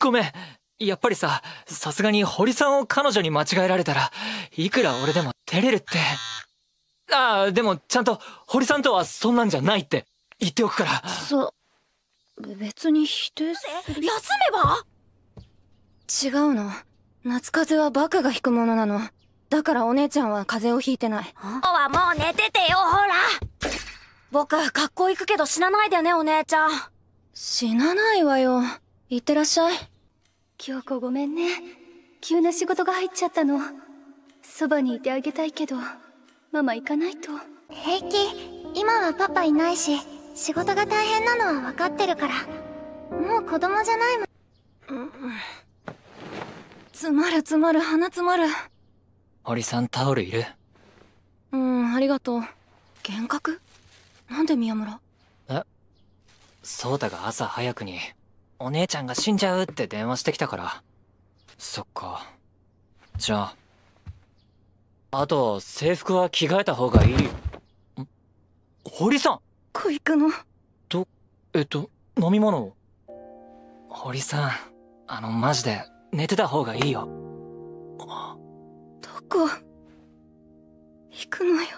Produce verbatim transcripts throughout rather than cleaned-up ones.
ごめん。やっぱりさ、さすがに堀さんを彼女に間違えられたら、いくら俺でも照れるって。ああ、でもちゃんと堀さんとはそんなんじゃないって言っておくから。そ、別に否定する。休めば？違うの。夏風邪はバカが引くものなの。だからお姉ちゃんは風邪をひいてない。おはもう寝ててよ、ほら。僕、学校行くけど死なないでね、お姉ちゃん。死なないわよ。行ってらっしゃい。京子ごめんね。急な仕事が入っちゃったの。そばにいてあげたいけど、ママ行かないと。平気。今はパパいないし、仕事が大変なのは分かってるから。もう子供じゃないもん。うん。詰まる詰まる、鼻詰まる。堀さんタオルいる？うん、ありがとう。幻覚？なんで宮村？え？蒼太が朝早くに、お姉ちゃんが死んじゃうって電話してきたから。そっか。じゃあ。あと、制服は着替えた方がいい。ん？堀さん！こいくの？と、えっと、飲み物？堀さん、あの、マジで、寝てた方がいいよ。どこ、行くのよ。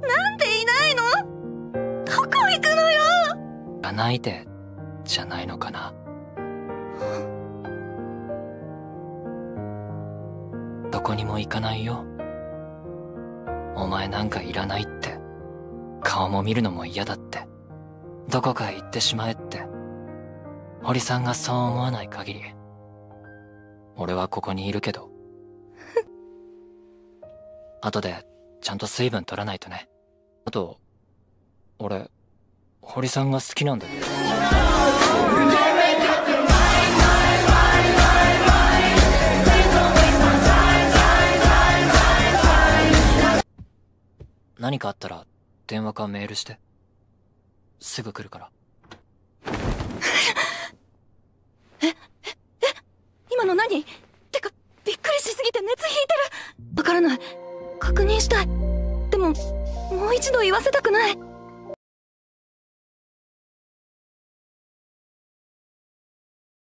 なんでいないの？どこ行くのよ！行かないで、じゃないのかな。どこにも行かないよ。お前なんかいらないって。顔も見るのも嫌だって。どこかへ行ってしまえって。堀さんがそう思わない限り、俺はここにいるけど。後で、ちゃんと水分取らないとね。あと、俺、堀さんが好きなんだよ。何かあったら、電話かメールして。すぐ来るから。え、え、え、今の何？てか、びっくりしすぎて熱引いてる。わからない。確認したい。でも、もう一度言わせたくない。